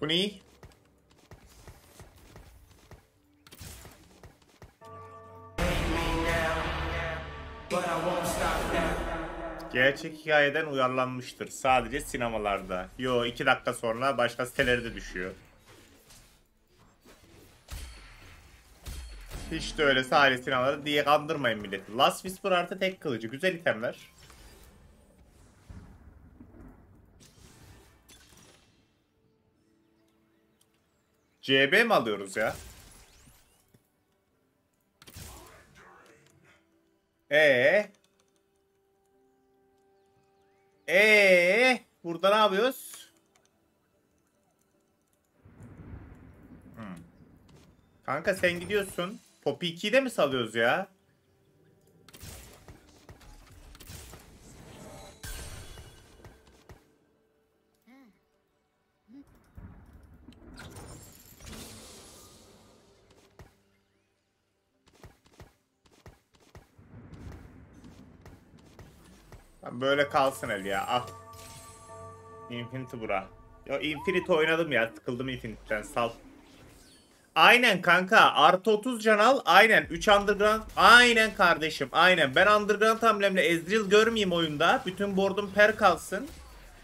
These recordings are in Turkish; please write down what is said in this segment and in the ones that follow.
Bu ne? Gerçek hikayeden uyarlanmıştır. Sadece sinemalarda. Yo, 2 dakika sonra başka sitelere de düşüyor. Hiç de öyle sadece sinemalarda diye kandırmayın milleti. Last Whisper artı tek kılıcı. Güzel itemler. CB mi alıyoruz ya? Burada ne yapıyoruz? Kanka sen gidiyorsun. Poppy 2'yi de mi salıyoruz ya? Böyle kalsın el ya. Ah. Infinity bura. Ya Infinity oynadım ya. Tıkıldım Infinity'den. Sal. Aynen kanka. Artı 30 can al. Aynen. 3 underground. Aynen kardeşim. Aynen. Ben underground hamlemle Ezreal görmeyeyim oyunda. Bütün board'um per kalsın.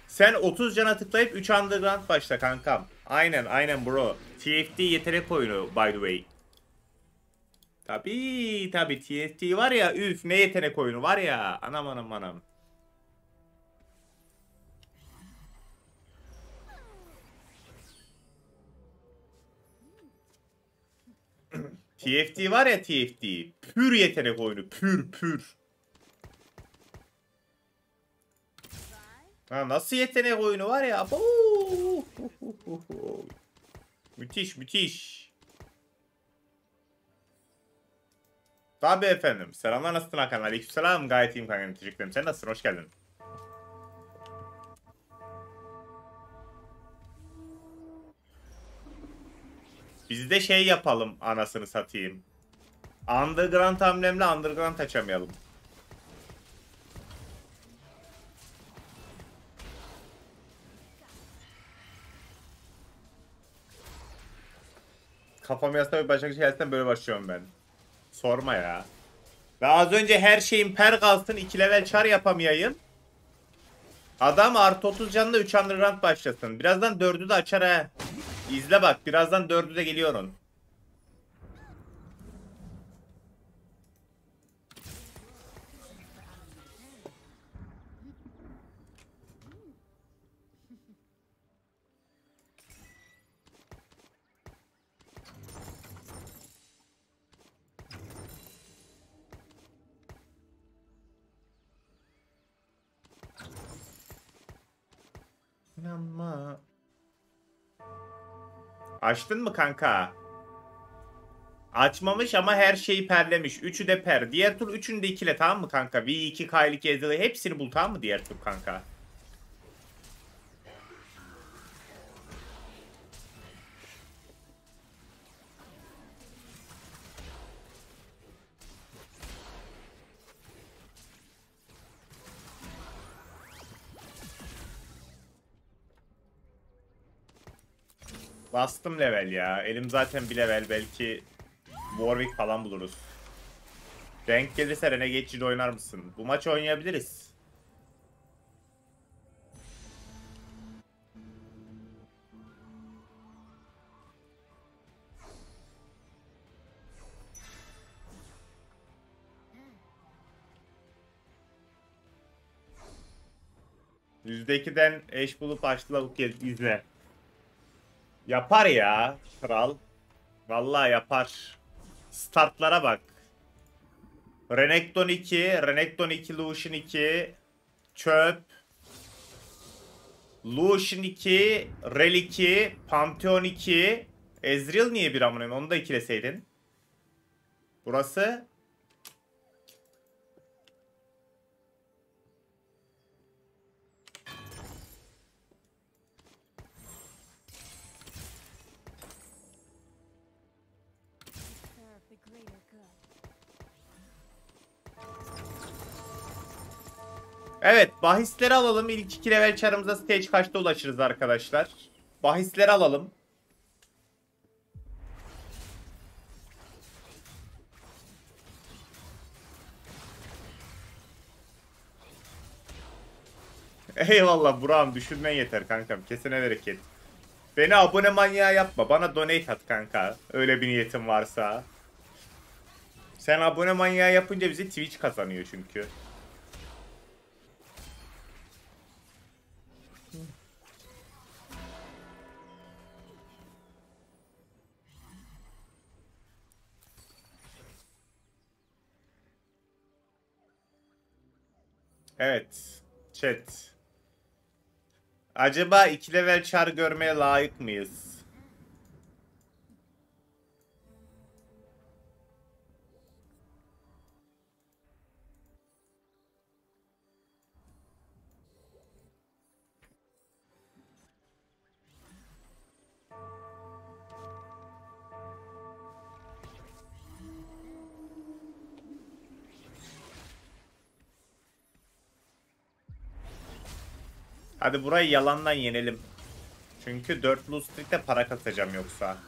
Sen 30 cana tıklayıp 3 underground başla kankam. Aynen. Aynen bro. TFT yetenek oyunu by the way. Tabii. Tabii. TFT var ya. Üf. Ne yetenek oyunu var ya. Anam anam anam. TFT var ya, TFT. Pür yetenek oyunu. Pür. Ha, nasıl yetenek oyunu var ya. Müthiş. Tabii efendim. Selamlar, nasılsın Hakan? Aleykümselam. Gayet iyiyim kanka. Teşekkür ederim. Sen nasılsın? Hoş geldin. Biz de şey yapalım anasını satayım. Underground hamlemle underground açamayalım. Kafam yasla bir başka şeylerden böyle başlıyorum ben. Sorma ya. Ve az önce her şeyin per kalsın 2 level char yapamayayım. Adam artı 30 canla 3 underground başlasın. Birazdan 4'ü de açar he. İzle bak. Birazdan 4'ü de geliyorum. İnanma. Açtın mı kanka? Açmamış ama her şeyi perlemiş. 3'ü de per. Diğer tur 3'ünü de ikile, tamam mı kanka? V2, K'lik, Ezreal'ı hepsini bul, tamam mı diğer tur kanka? Bastım level ya. Elim zaten bir level. Belki Warwick falan buluruz. Denk gelirse Renegade'de oynar mısın? Bu maçı oynayabiliriz. %2'den Ashe bulup açtılar bu kez, izle. Yapar ya kral. Vallahi yapar. Startlara bak. Renekton 2, Renekton 2, Lucian 2, çöp. Lucian 2, Rel 2, Pantheon 2. Ezreal niye bir amına? Onu da ikileseydin. Burası evet, bahisleri alalım. İlk 2 level çarımıza stage kaçta ulaşırız arkadaşlar? Bahisleri alalım. Eyvallah Burak'ım, düşünmen yeter kankam. Kesene bereket. Beni abone manyağı yapma. Bana donate at kanka. Öyle bir niyetin varsa. Sen abone manyağı yapınca bizi Twitch kazanıyor çünkü. Evet. Chat. Acaba 2 level char görmeye layık mıyız? Hadi burayı yalandan yenelim. Çünkü 4 Luz Street'te para kasacağım yoksa.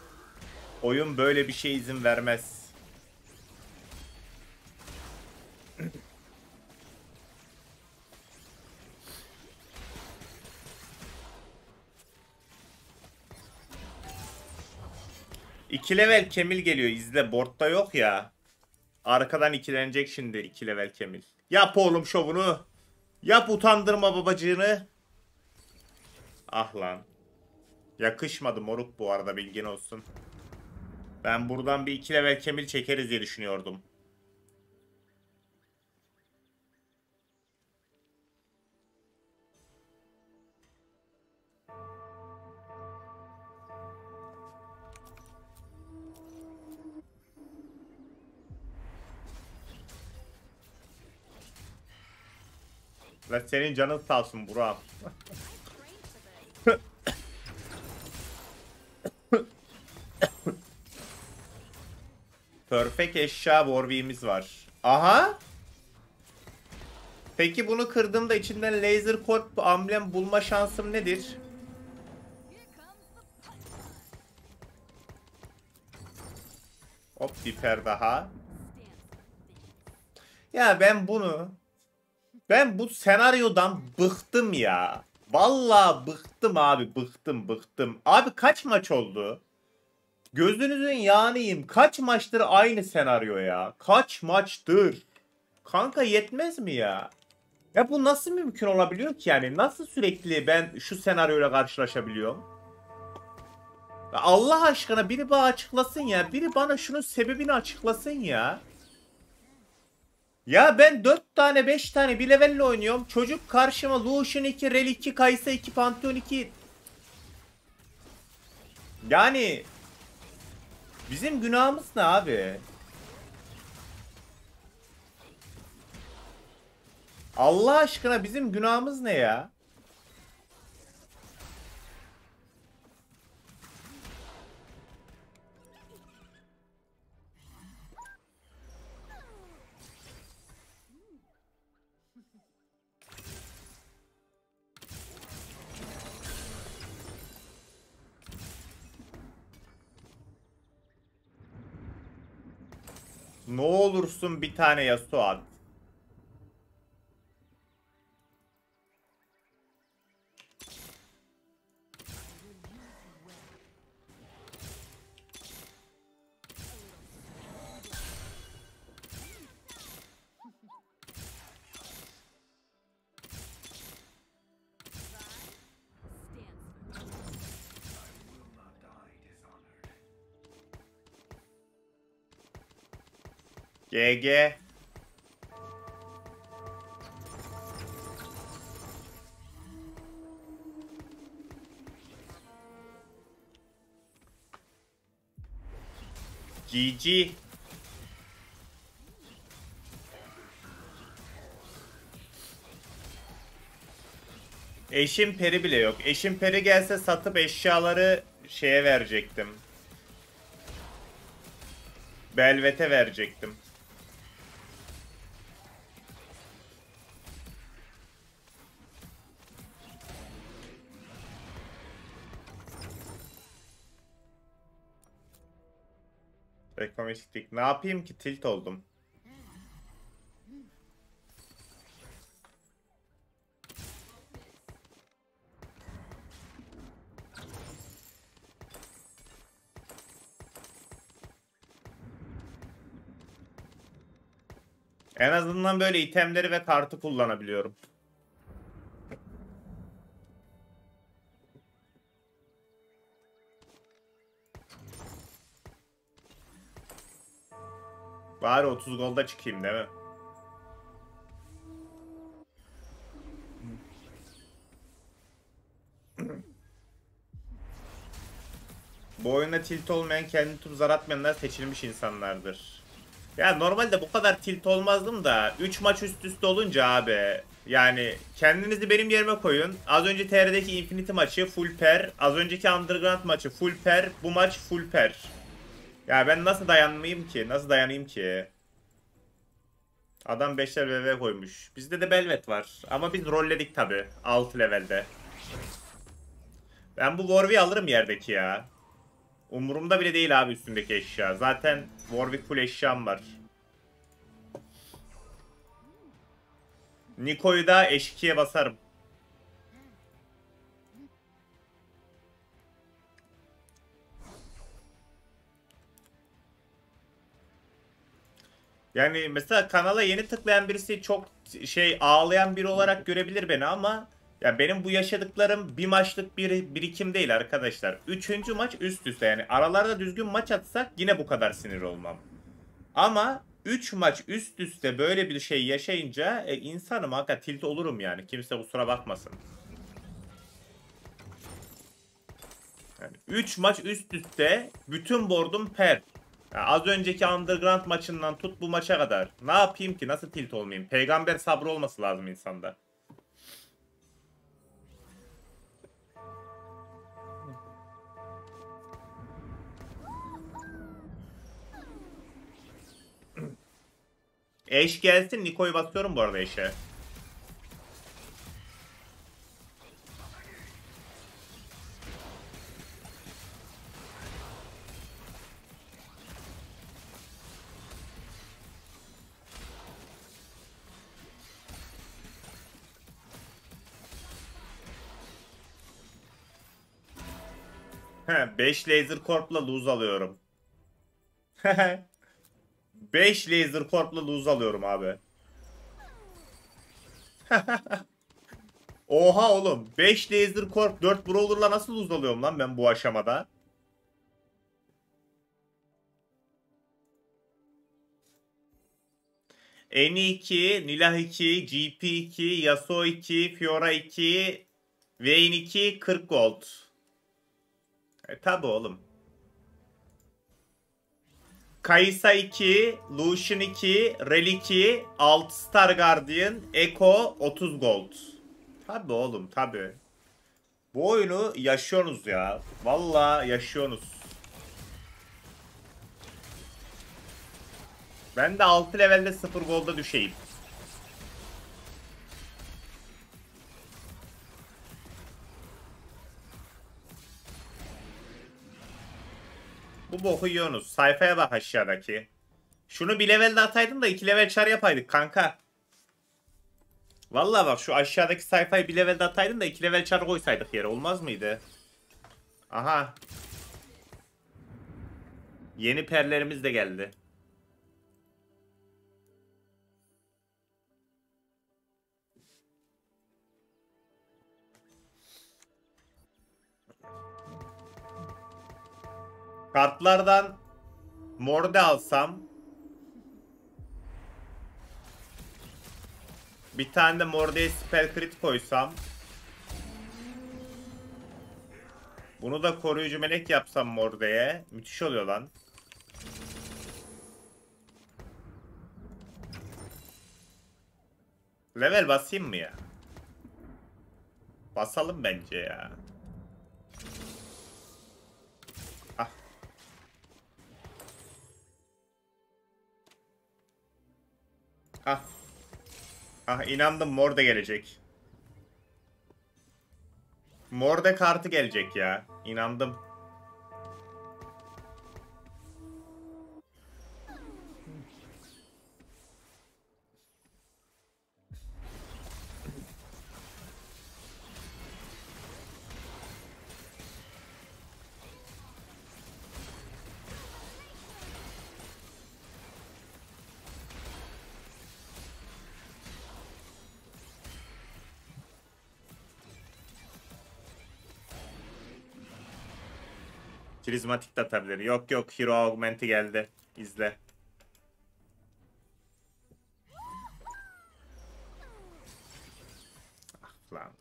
Oyun böyle bir şey izin vermez. İki level Kemil geliyor, izle. Board'da yok ya. Arkadan ikilenecek şimdi 2 level Kemil. Yap oğlum şovunu. Yap, utandırma babacığını. Ah lan. Yakışmadı moruk bu arada, bilgin olsun. Ben buradan bir 2 level Kemil çekeriz diye düşünüyordum. Lan senin canın sağ olsun Burak. Perfect eşya Warwick'imiz var. Aha. Peki bunu kırdığımda içinden Laser Corps amblem bulma şansım nedir? Hop, hiper daha. Ya ben bu senaryodan bıktım ya. Vallahi bıktım abi, bıktım. Abi kaç maç oldu? Gözünüzün yağınıyım. Kaç maçtır aynı senaryo ya? Kaç maçtır? Kanka yetmez mi ya? Ya bu nasıl mümkün olabiliyor ki yani? Nasıl sürekli ben şu senaryoyla karşılaşabiliyorum? Ya Allah aşkına biri bana açıklasın ya. Biri bana şunun sebebini açıklasın ya. Ya ben 4 tane 5 tane bir level'le oynuyorum. Çocuk karşıma Lucian 2, Rel 2, Kai'Sa 2, Pantheon 2. Yani... Bizim günahımız ne abi? Allah aşkına bizim günahımız ne ya? Ne olursun bir tane Yasuo at. GG. GG. Eşim peri bile yok. Eşim peri gelse satıp eşyaları şeye verecektim. Belvete verecektim. Ekomistik. Ne yapayım ki? Tilt oldum. En azından böyle itemleri ve kartı kullanabiliyorum. Bari 30 golda çıkayım değil mi? Bu oyuna tilt olmayan, kendini tur zar atmayanlar seçilmiş insanlardır. Ya normalde bu kadar tilt olmazdım da 3 maç üst üste olunca abi. Yani kendinizi benim yerime koyun. Az önce TR'deki Infinity maçı full per. Az önceki Underground maçı full per. Bu maç full per. Ya ben nasıl dayanmayayım ki? Nasıl dayanayım ki? Adam 5'ler VV koymuş. Bizde de Belveth var. Ama biz rolledik tabi. 6 levelde. Ben bu Warwick'i alırım yerdeki ya. Umurumda bile değil abi üstündeki eşya. Zaten Warwick full eşyam var. Niko'yu da eşkiye basarım. Yani mesela kanala yeni tıklayan birisi çok ağlayan biri olarak görebilir beni ama ya benim bu yaşadıklarım bir maçlık bir birikim değil arkadaşlar. 3. maç üst üste, yani aralarda düzgün maç atsak yine bu kadar sinir olmam. Ama 3 maç üst üste böyle bir şey yaşayınca insanım, hakikaten tilt olurum yani. Kimse kusura bakmasın. Yani 3 maç üst üste bütün board'um per. Yani az önceki Underground maçından tut bu maça kadar. Ne yapayım ki? Nasıl tilt olmayayım? Peygamber sabrı olması lazım insanda. Ashe gelsin. Niko'yu basıyorum bu arada Ashe'e. He, 5 Laser Corp'la Luz alıyorum. 5 Laser Corp'la Luz alıyorum abi. Oha oğlum. 5 Laser Corp 4 Brawler'la nasıl Luz alıyorum lan ben bu aşamada? N2, Nilah 2, GP 2, Yasuo 2, Fiora 2, Vayne 2, 40 gold. Tabi oğlum. Kai'Sa 2, Lucian 2, Rel 2, 6 Star Guardian, Echo 30 gold. Tabi oğlum tabi. Bu oyunu yaşıyorsunuz ya. Vallahi yaşıyorsunuz. Ben de 6 levelde 0 golda düşeyim. Bu boku yiyorsunuz. Sayfaya bak aşağıdaki. Şunu bir levelde ataydım da 2 level çar yapaydık kanka. Vallahi bak şu aşağıdaki sayfayı bir levelde ataydım da 2 level çar koysaydık yere. Olmaz mıydı? Aha. Yeni perlerimiz de geldi. Kartlardan morde alsam, bir tane de mordeye spell crit koysam, bunu da koruyucu melek yapsam mordeye, müthiş oluyor lan. Level basayım mı ya? Basalım bence ya. Ah. Ah, inandım morde gelecek. Morde kartı gelecek ya. İnandım. Prizmatik de atabilir. Yok yok, hero augmenti geldi. İzle. Ah lan.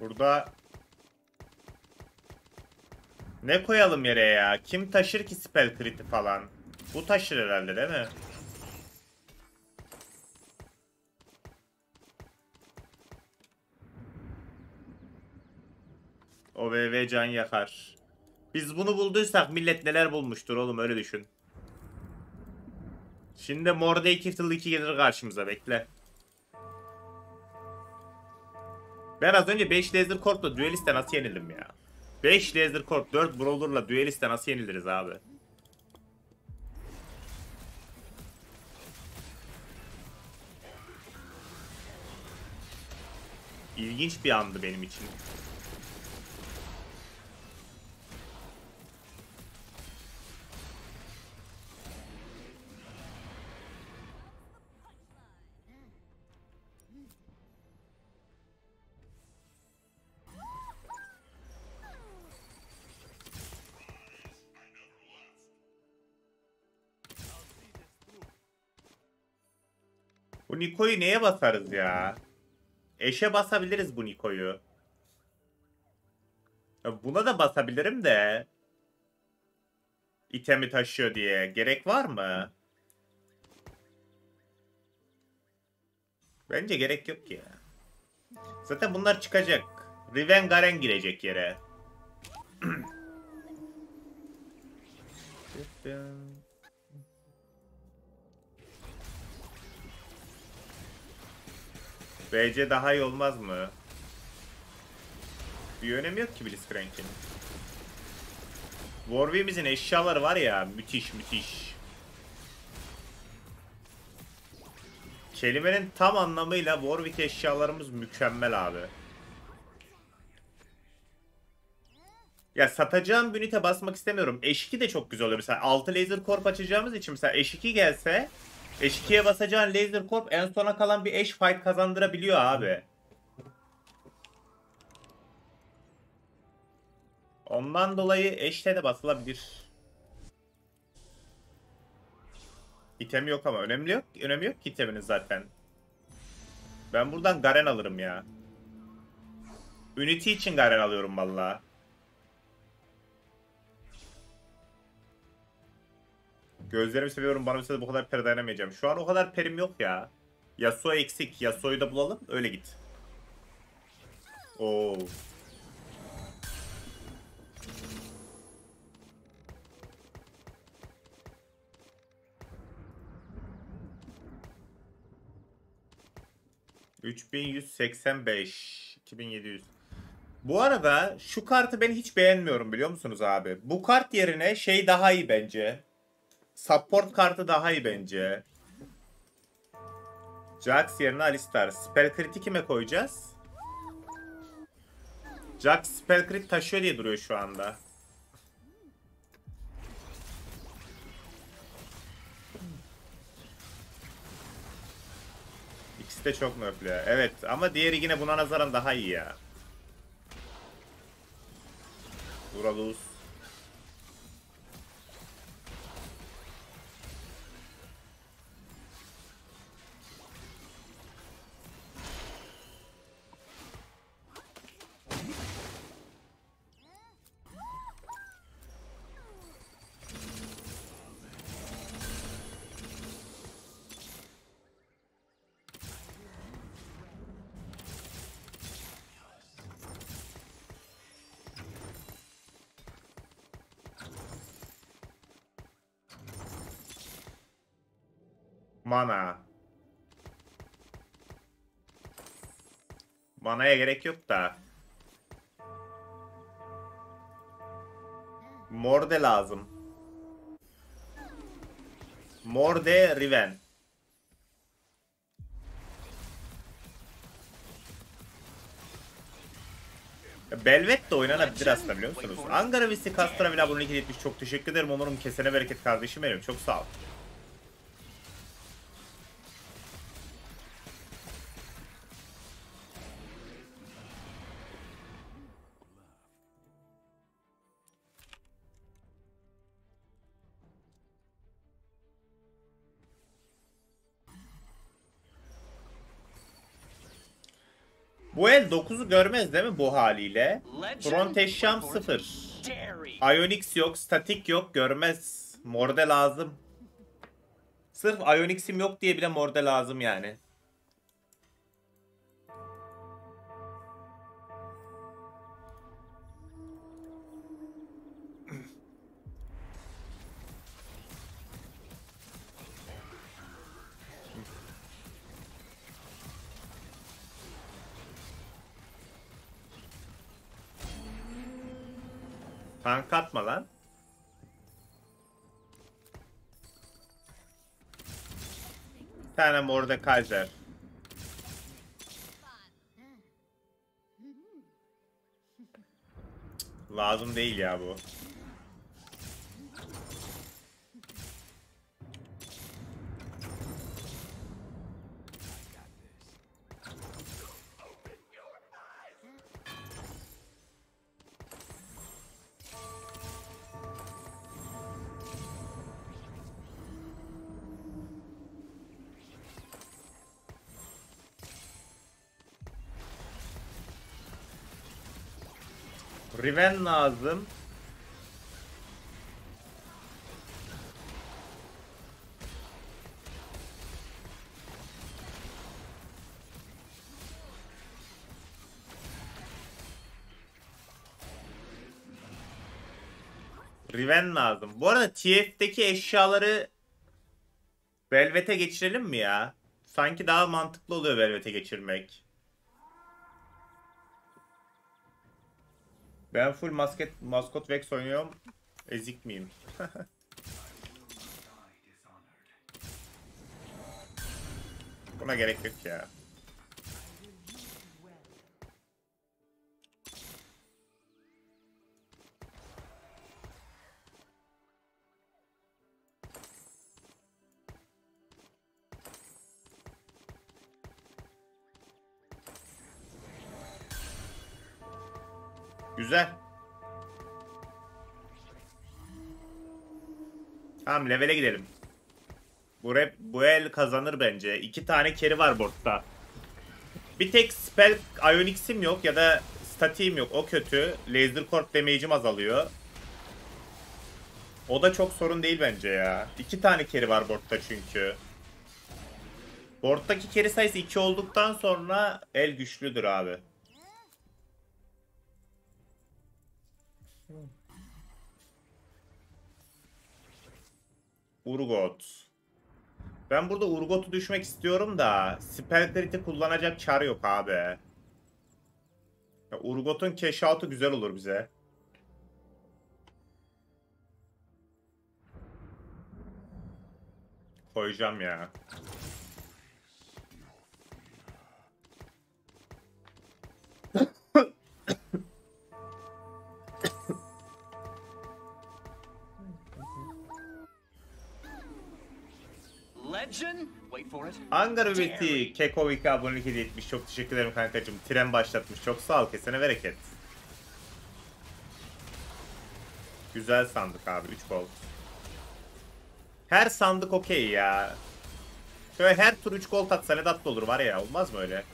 Burada ne koyalım yere ya? Kim taşır ki spell crit'i falan? Bu taşır herhalde değil mi? O VV can yakar. Biz bunu bulduysak millet neler bulmuştur oğlum, öyle düşün. Şimdi Mordekaiser Fiddle 2 gelir karşımıza, bekle. Ben az önce 5 Laser Corp'la Duelist'e nasıl yenildim ya? 5 Laser Corp 4 Brawler'la Duelist'e nasıl yeniliriz abi? İlginç bir andı benim için. Bu Niko'yu neye basarız ya? Ashe'e basabiliriz bu Niko'yu. Buna da basabilirim de. İtemi taşıyor diye. Gerek var mı? Bence gerek yok ya. Zaten bunlar çıkacak. Riven Garen girecek yere. BC daha iyi olmaz mı? Bir önemi yok ki Blitzcrank'in. Warwick'imizin eşyaları var ya, müthiş müthiş. Kelimenin tam anlamıyla Warwick eşyalarımız mükemmel abi. Ya satacağım ünite basmak istemiyorum. Ashe 2 de çok güzel olur. Mesela 6 Laser Corp açacağımız için mesela Ashe 2 gelse... Ashe 2'ye basacağın Laser Corp en sona kalan bir Ashe fight kazandırabiliyor abi. Ondan dolayı Ashe'te de basılabilir. İtem yok ama önemli yok. Önemi yok ki iteminiz zaten. Ben buradan Garen alırım ya. Unity için Garen alıyorum vallahi. Gözlerimi seviyorum, bana mesela bu kadar peri dayanamayacağım. Şu an o kadar perim yok ya. Yasuo eksik. Yasuo'yu da bulalım. Öyle git. Oo. ...3185... ...2700... Bu arada şu kartı ben hiç beğenmiyorum biliyor musunuz abi? Bu kart yerine şey daha iyi bence. Support kartı daha iyi bence. Jax yerine Alistar. Spell crit'i kime koyacağız? Jax spell crit taşıyor diye duruyor şu anda. İkisi de çok nöflü. Evet ama diğeri yine buna nazaran daha iyi ya. Vura Luz. Mana. Mana'ya gerek yok da. Morde lazım. Morde Riven. Belveth de oynanabilir aslında, biliyor musunuz? Angara Visti Kastra bile abone etmiş. Çok teşekkür ederim. Onur'um kesene bereket kardeşim benim. Çok sağ ol. Bu el 9'u görmez değil mi bu haliyle? Front eşyam 0. Ionix yok, Statik yok, görmez. Morde lazım. Sırf Ionix'im yok diye bile morde lazım yani. Tank atma lan. Bir tane morda Kaiser. Lazım değil ya bu. Riven lazım. Riven lazım. Bu arada TF'deki eşyaları Velvet'e geçirelim mi ya? Sanki daha mantıklı oluyor Velvet'e geçirmek. Ben full maskot Vex oynuyorum. Ezik miyim? Buna gerek yok ya. Güzel. Tamam, levele gidelim. Bu el kazanır bence. 2 tane carry var boardta. Bir tek spell Ionix'im yok ya da statiğim yok. O kötü. Laser Corps damage'im azalıyor. O da çok sorun değil bence ya. 2 tane carry var boardta çünkü. Boardtaki carry sayısı 2 olduktan sonra el güçlüdür abi. Urgot. Ben burada Urgot'u düşmek istiyorum da spell crit'i kullanacak çar yok abi. Ya Urgot'un cash out'u güzel olur bize. Koyacağım ya. Angara Veti Kekovik'e abonelik hediye etmiş. Çok teşekkür ederim kankacığım. Tren başlatmış. Çok sağ ol. Kesene bereket. Güzel sandık abi. 3 gold. Her sandık okey ya. Şöyle her tur 3 gold atsa ne tatlı olur var ya. Olmaz mı öyle?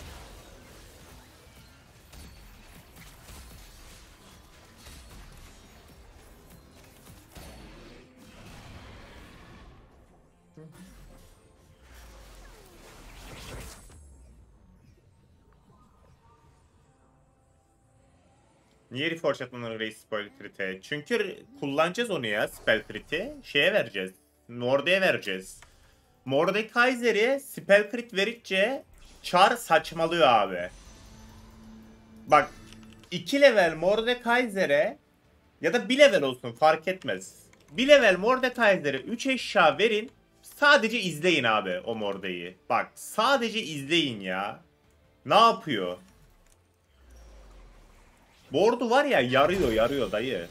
Niye reforge atmanın reis spell crit'e? Çünkü kullanacağız onu ya, spell crit'i. Şeye vereceğiz. Morde'ye vereceğiz. Mordekaiser'e spell crit verdikçe char saçmalıyor abi. Bak 2 level Mordekaiser'e ya da 1 level olsun fark etmez. 1 level Mordekaiser'e 3 eşya verin. Sadece izleyin abi o Morde'yi. Bak sadece izleyin ya. Ne yapıyor? Bordu var ya, yarıyor dayı.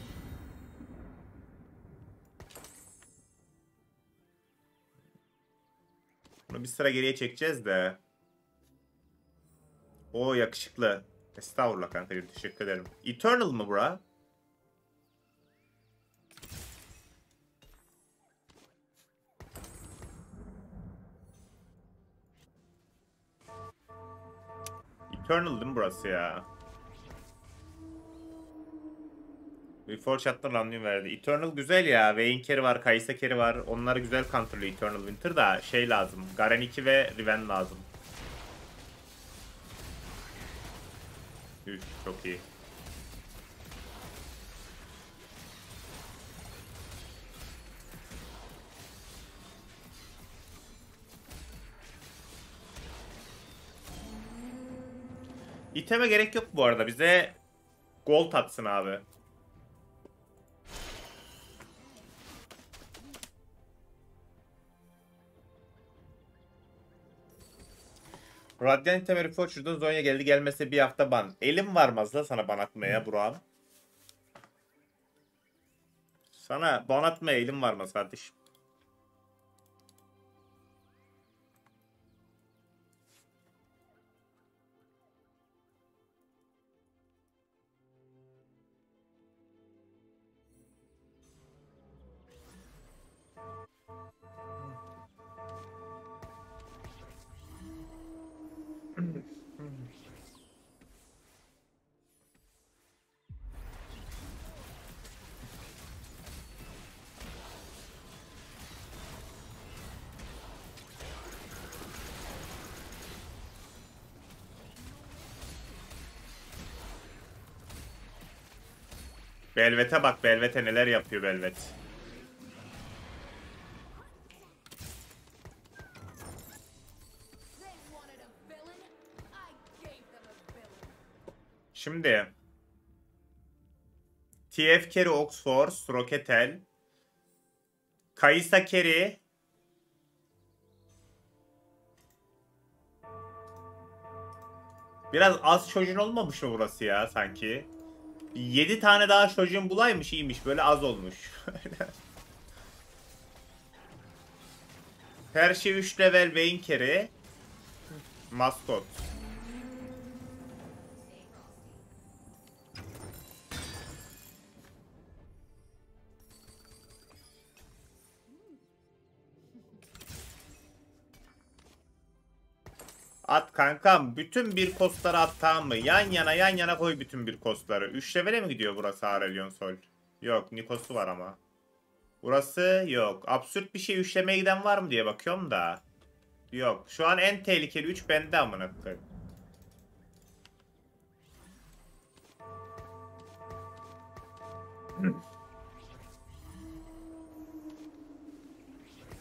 Bunu bir sıra geriye çekeceğiz de. O yakışıklı. Estağfurullah kanka, teşekkür ederim. Eternal mı bura? Eternal değil mi burası ya? Before chat'ta randuin verdi. Eternal güzel ya. Vayne carry var, Kai'Sa carry var. Onlar güzel counter'lı Eternal Winter da şey lazım. Garen 2 ve Riven lazım. Üf, çok iyi. İteme gerek yok bu arada. Bize gold atsın abi. Radiant item Reforger'dan Zonya geldi, gelmese bir hafta ban. Elim varmaz la sana ban atmaya Burak'ım. Sana ban atmaya elim varmaz kardeşim. Belveth'e bak, Belveth'e neler yapıyor Belveth. Şimdi TF carry Oxforce, Roketel, Kai'Sa carry, biraz az çocuğun olmamış mı burası ya sanki? 7 tane daha çocuğun bulaymış, iyiymiş, böyle az olmuş. Her şey 3 level Vayne carry maskot. At kankam. Bütün bir kostları at, tamam mı? Yan yana koy bütün bir kostları. 3 level'e mi gidiyor burası Aurelion Sol? Yok. Nikos'u var ama. Burası yok. Absürt bir şey üçlemeye giden var mı diye bakıyorum da. Yok. Şu an en tehlikeli 3 bende amına koyayım.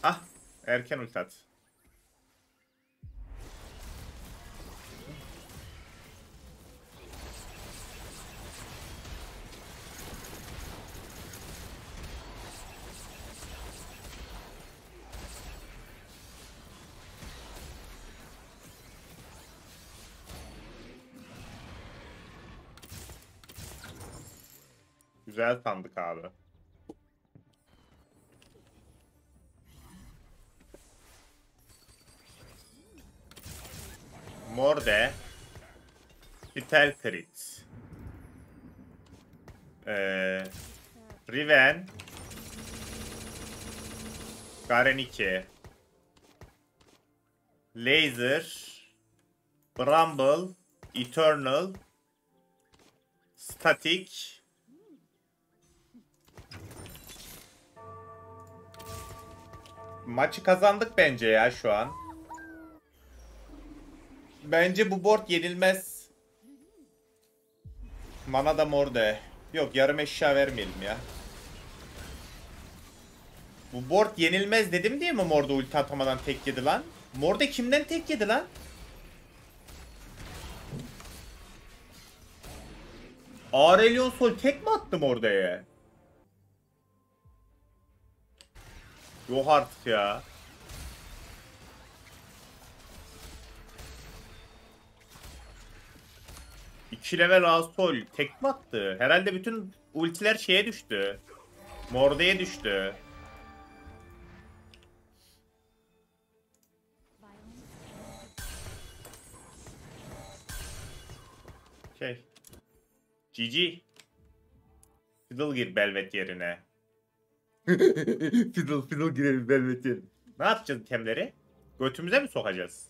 Ah. Erken ulti at. Güzel sandık abi. Morde. Spell crit. Riven. Garen 2. Laser. Bramble. Eternal. Statik. Maçı kazandık bence ya şu an. Bence bu board yenilmez. Mana da morde. Yok, yarım eşya vermeyelim ya. Bu board yenilmez dedim diye mi morde ulti atamadan tek yedi lan? Morde kimden tek yedi lan? Aurelion Sol tek mi attım ordaya? Yok artık ya. 2 level Asol tekme attı. Herhalde bütün ultiler şeye düştü. Morde'ye düştü. Şey. GG. Fiddle gir Belveth yerine. Fiddle girelim Belveth yerine. Ne yapacağız itemleri? Götümüze mi sokacağız?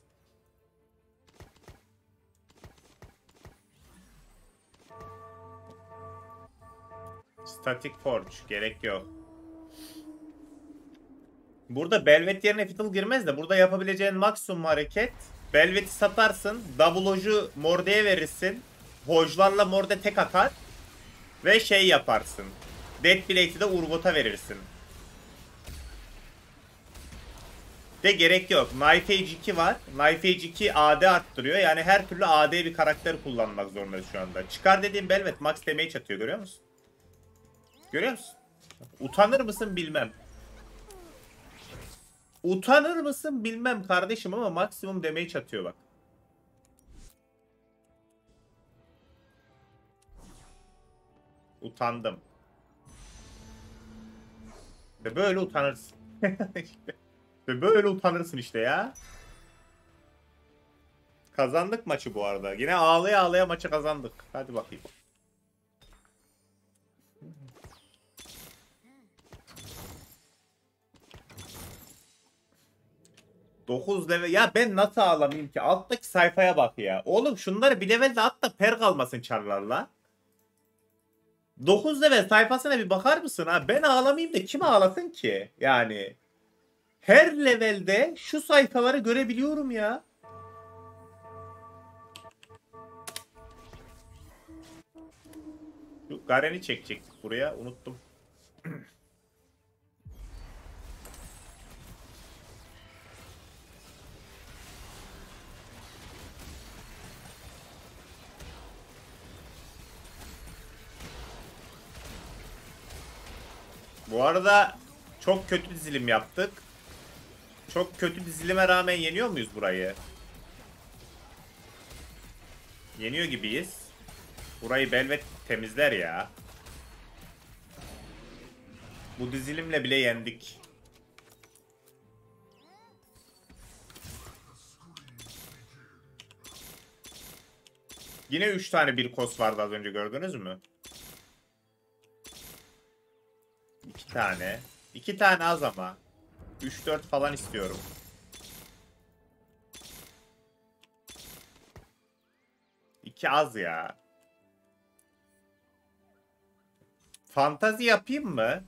Statik Forge. Gerek yok. Burada Belveth yerine Fiddle girmez de burada yapabileceğin maksimum hareket Belveth'i satarsın. Double Hoju Morde'ye verirsin. Hojlarla Morde tek atar. Ve şey yaparsın. Death Blade'i de Urgot'a verirsin. De gerek yok. Knife Edge 2 var. Knife Edge 2 AD arttırıyor. Yani her türlü AD bir karakter kullanmak zorundayız şu anda. Çıkar dediğim Belveth max damage atıyor, görüyor musun? Görüyor musun? Utanır mısın bilmem. Utanır mısın bilmem kardeşim ama maksimum damage atıyor bak. Utandım. Ve böyle utanırsın. Ve böyle utanırsın işte ya. Kazandık maçı bu arada. Yine ağlaya ağlaya maçı kazandık. Hadi bakayım. Level. Ya ben nasıl ağlamayayım ki? Alttaki sayfaya bak ya. Oğlum şunları bir level de at da per kalmasın çarlarla. 9 level sayfasına bir bakar mısın ha? Ben ağlamayayım da kim ağlasın ki? Yani her levelde şu sayfaları görebiliyorum ya. Şu Garen'i çekecektik buraya. Unuttum. Bu arada çok kötü dizilim yaptık. Çok kötü dizilime rağmen yeniyor muyuz burayı? Yeniyor gibiyiz. Burayı Belveth temizler ya. Bu dizilimle bile yendik. Yine 3 tane bir kos vardı az önce, gördünüz mü? 2 tane. 2 tane az ama. 3-4 falan istiyorum. İki az ya. Fantazi yapayım mı?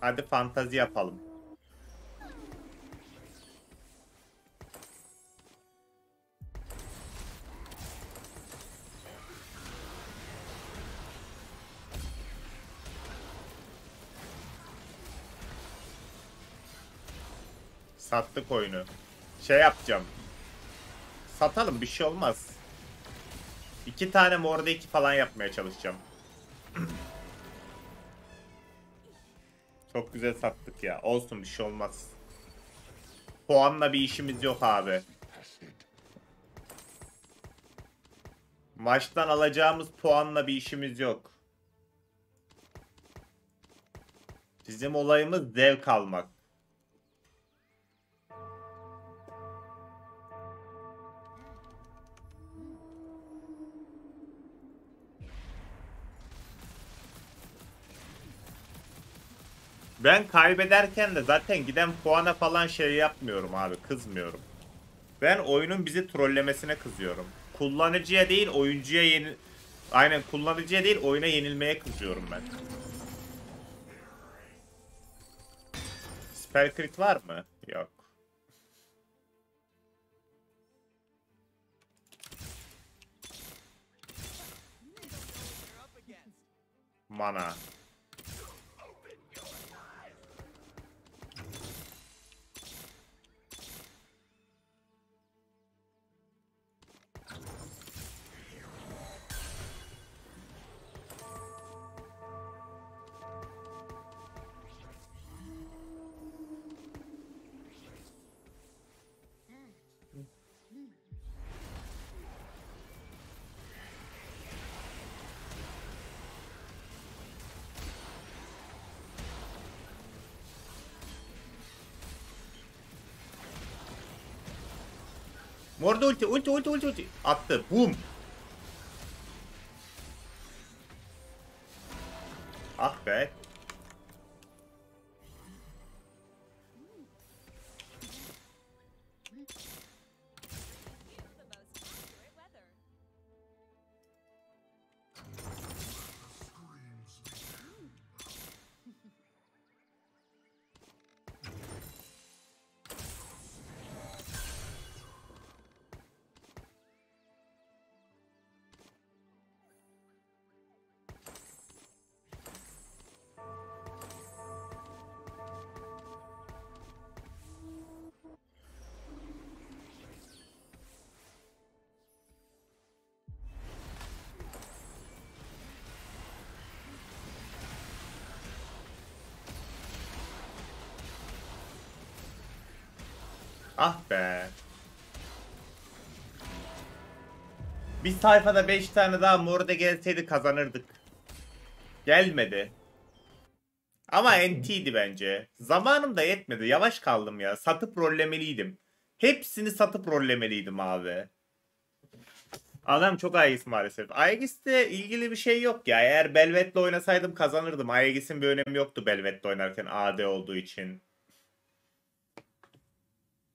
Hadi fantazi yapalım. Sattık oyunu. Şey yapacağım. Satalım, bir şey olmaz. 2 tane Morde 2 falan yapmaya çalışacağım. Çok güzel sattık ya. Olsun, bir şey olmaz. Puanla bir işimiz yok abi. Maçtan alacağımız puanla bir işimiz yok. Bizim olayımız zevk almak. Ben kaybederken de zaten giden puana falan şey yapmıyorum abi, kızmıyorum. Ben oyunun bizi trollemesine kızıyorum. Kullanıcıya değil oyuncuya Aynen, kullanıcıya değil oyuna yenilmeye kızıyorum ben. Spell crit var mı? Yok. Mana. Morda ulti attı. Boom. Ah be. Ah be. Bir sayfada 5 tane daha Morde gelseydi kazanırdık. Gelmedi. Ama NT'di bence. Zamanım da yetmedi. Yavaş kaldım ya. Satıp rollemeliydim. Hepsini satıp rollemeliydim abi. Adam çok Aegis maalesef. Aegis'te ilgili bir şey yok ya. Eğer Belvet'le oynasaydım kazanırdım. Aegis'in bir önemi yoktu Belvet'le oynarken AD olduğu için.